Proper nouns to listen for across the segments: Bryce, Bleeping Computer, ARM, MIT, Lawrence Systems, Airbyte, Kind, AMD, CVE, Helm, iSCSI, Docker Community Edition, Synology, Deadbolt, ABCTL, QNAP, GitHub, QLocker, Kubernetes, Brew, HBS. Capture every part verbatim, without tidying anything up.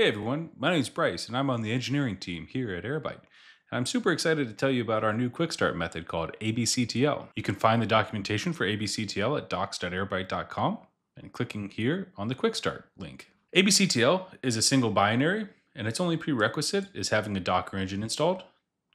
Hey everyone, my name is Bryce and I'm on the engineering team here at Airbyte. And I'm super excited to tell you about our new quick start method called A B C T L. You can find the documentation for A B C T L at docs dot airbyte dot com and clicking here on the quick start link. A B C T L is a single binary and its only prerequisite is having a Docker engine installed.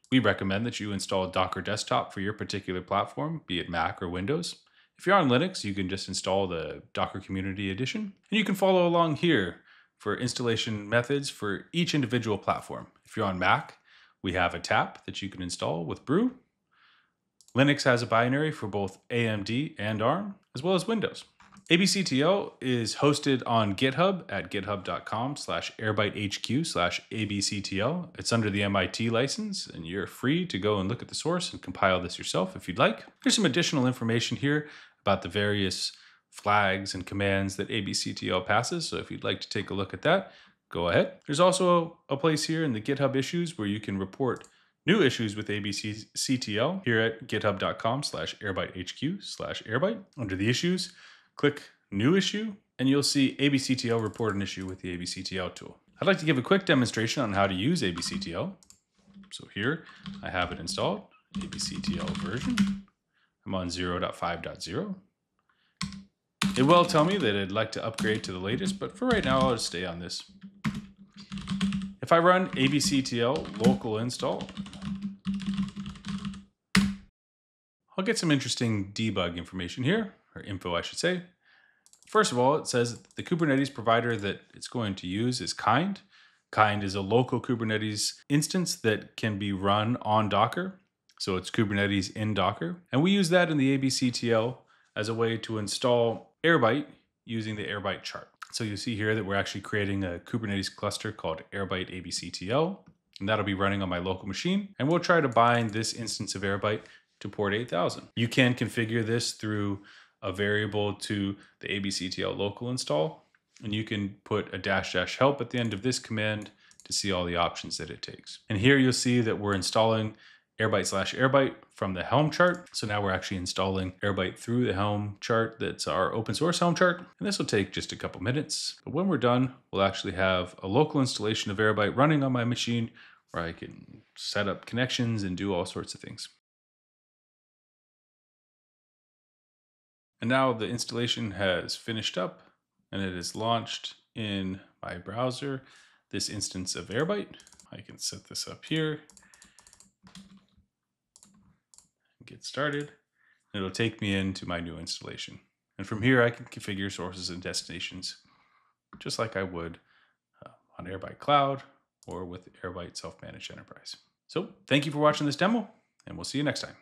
We recommend that you install Docker Desktop for your particular platform, be it Mac or Windows. If you're on Linux, you can just install the Docker Community Edition and you can follow along here for installation methods for each individual platform. If you're on Mac, we have a tab that you can install with Brew. Linux has a binary for both A M D and ARM, as well as Windows. A B C T L is hosted on GitHub at github dot com slash airbyte H Q slash A B C T L. It's under the M I T license, and you're free to go and look at the source and compile this yourself if you'd like. Here's some additional information here about the various flags and commands that A B C T L passes. So if you'd like to take a look at that, go ahead. There's also a place here in the GitHub issues where you can report new issues with A B C T L here at github dot com slash airbyte H Q slash airbyte. Under the issues, click new issue, and you'll see A B C T L report an issue with the A B C T L tool. I'd like to give a quick demonstration on how to use A B C T L. So here I have it installed, A B C T L version. I'm on zero point five point zero. It will tell me that I'd like to upgrade to the latest, but for right now, I'll just stay on this. If I run A B C T L local install, I'll get some interesting debug information here, or info, I should say. First of all, it says the Kubernetes provider that it's going to use is Kind. Kind is a local Kubernetes instance that can be run on Docker. So it's Kubernetes in Docker. And we use that in the A B C T L as a way to install Airbyte using the Airbyte chart. So you see here that we're actually creating a Kubernetes cluster called Airbyte A B C T L, and that'll be running on my local machine. And we'll try to bind this instance of Airbyte to port eight thousand. You can configure this through a variable to the A B C T L local install, and you can put a dash dash help at the end of this command to see all the options that it takes. And here you'll see that we're installing Airbyte slash Airbyte from the Helm chart. So now we're actually installing Airbyte through the Helm chart. That's our open source Helm chart. And this will take just a couple minutes. But when we're done, we'll actually have a local installation of Airbyte running on my machine where I can set up connections and do all sorts of things. And now the installation has finished up and it is launched in my browser, this instance of Airbyte. I can set this up here. Get started, and it'll take me into my new installation. And from here, I can configure sources and destinations just like I would uh, on Airbyte Cloud or with Airbyte Self-Managed Enterprise. So thank you for watching this demo, and we'll see you next time.